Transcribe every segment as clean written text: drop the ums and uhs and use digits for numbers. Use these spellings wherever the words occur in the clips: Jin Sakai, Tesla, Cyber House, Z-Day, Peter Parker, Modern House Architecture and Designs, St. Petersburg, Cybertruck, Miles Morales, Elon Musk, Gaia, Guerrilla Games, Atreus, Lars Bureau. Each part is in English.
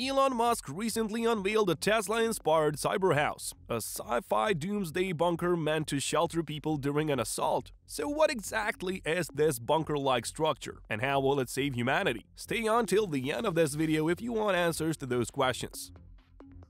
Elon Musk recently unveiled a Tesla-inspired Cyber House, a sci-fi doomsday bunker meant to shelter people during an assault. So what exactly is this bunker-like structure, and how will it save humanity? Stay on till the end of this video if you want answers to those questions.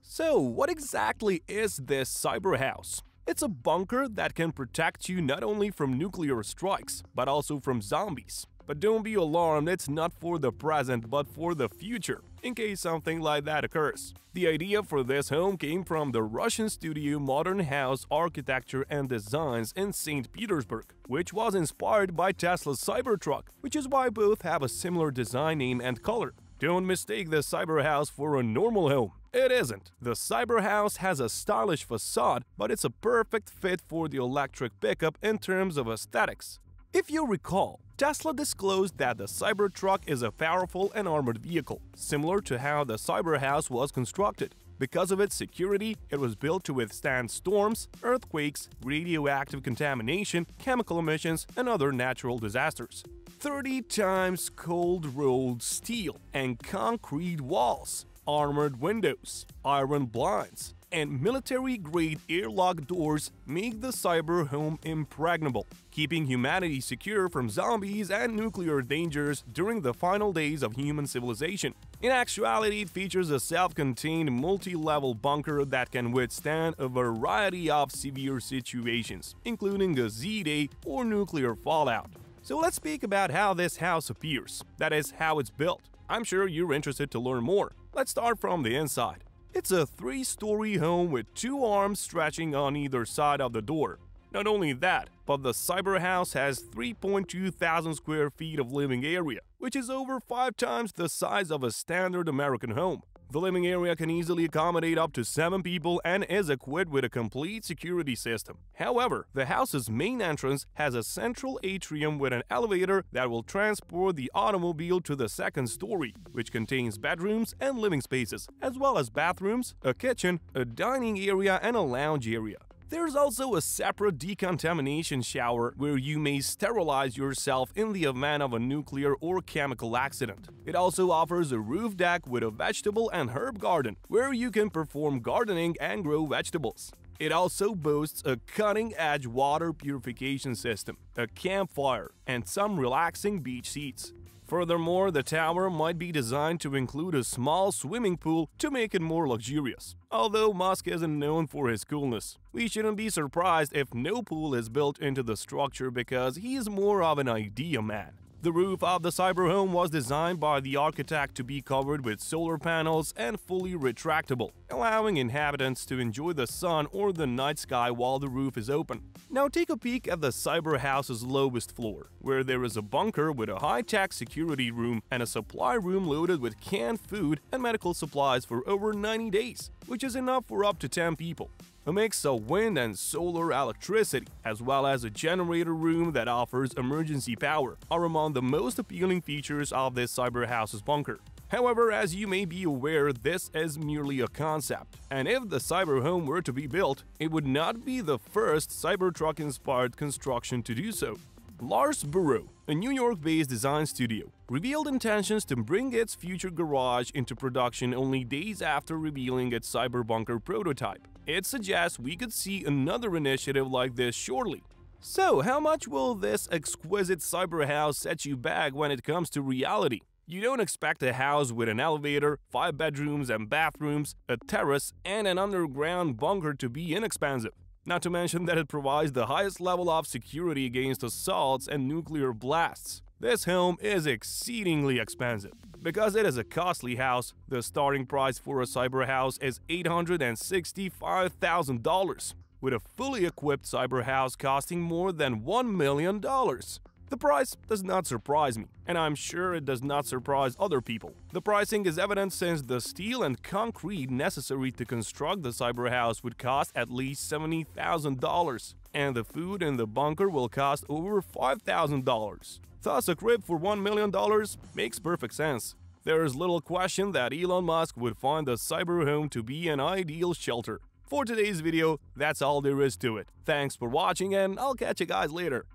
So what exactly is this Cyber House? It's a bunker that can protect you not only from nuclear strikes, but also from zombies. But don't be alarmed, it's not for the present, but for the future, in case something like that occurs. The idea for this home came from the Russian studio Modern House Architecture and Designs in St. Petersburg, which was inspired by Tesla's Cybertruck, which is why both have a similar design name and color. Don't mistake the Cyber House for a normal home. It isn't. The Cyber House has a stylish facade, but it's a perfect fit for the electric pickup in terms of aesthetics. If you recall, Tesla disclosed that the Cybertruck is a powerful and armored vehicle, similar to how the Cyber House was constructed. Because of its security, it was built to withstand storms, earthquakes, radioactive contamination, chemical emissions, and other natural disasters. 30 times cold-rolled steel and concrete walls, armored windows, iron blinds, and military-grade airlock doors make the cyber home impregnable, keeping humanity secure from zombies and nuclear dangers during the final days of human civilization. In actuality, it features a self-contained multi-level bunker that can withstand a variety of severe situations, including a Z-Day or nuclear fallout. So let's speak about how this house appears, that is, how it's built. I'm sure you're interested to learn more. Let's start from the inside. It's a three-story home with two arms stretching on either side of the door. Not only that, but the Cyber House has 3,200 square feet of living area, which is over 5 times the size of a standard American home. The living area can easily accommodate up to 7 people and is equipped with a complete security system. However, the house's main entrance has a central atrium with an elevator that will transport the automobile to the second story, which contains bedrooms and living spaces, as well as bathrooms, a kitchen, a dining area, and a lounge area. There's also a separate decontamination shower where you may sterilize yourself in the event of a nuclear or chemical accident. It also offers a roof deck with a vegetable and herb garden where you can perform gardening and grow vegetables. It also boasts a cutting-edge water purification system, a campfire, and some relaxing beach seats. Furthermore, the tower might be designed to include a small swimming pool to make it more luxurious. Although Musk isn't known for his coolness, we shouldn't be surprised if no pool is built into the structure because he is more of an idea man. The roof of the cyber home was designed by the architect to be covered with solar panels and fully retractable, allowing inhabitants to enjoy the sun or the night sky while the roof is open. Now take a peek at the Cyber House's lowest floor, where there is a bunker with a high-tech security room and a supply room loaded with canned food and medical supplies for over 90 days, which is enough for up to 10 people. A mix of wind and solar electricity, as well as a generator room that offers emergency power, are among the most appealing features of this Cyber House's bunker. However, as you may be aware, this is merely a concept, and if the cyber home were to be built, it would not be the first Cybertruck-inspired construction to do so. Lars Bureau, a New York-based design studio, revealed intentions to bring its future garage into production only days after revealing its cyber bunker prototype. It suggests we could see another initiative like this shortly. So, how much will this exquisite cyber house set you back when it comes to reality? You don't expect a house with an elevator, 5 bedrooms and bathrooms, a terrace, and an underground bunker to be inexpensive. Not to mention that it provides the highest level of security against assaults and nuclear blasts. This home is exceedingly expensive. Because it is a costly house, the starting price for a cyber house is $865,000, with a fully equipped cyber house costing more than $1 million. The price does not surprise me, and I'm sure it does not surprise other people. The pricing is evident since the steel and concrete necessary to construct the cyber house would cost at least $70,000, and the food in the bunker will cost over $5,000. Thus, a crib for $1 million makes perfect sense. There is little question that Elon Musk would find the cyber home to be an ideal shelter. For today's video, that's all there is to it. Thanks for watching, and I'll catch you guys later.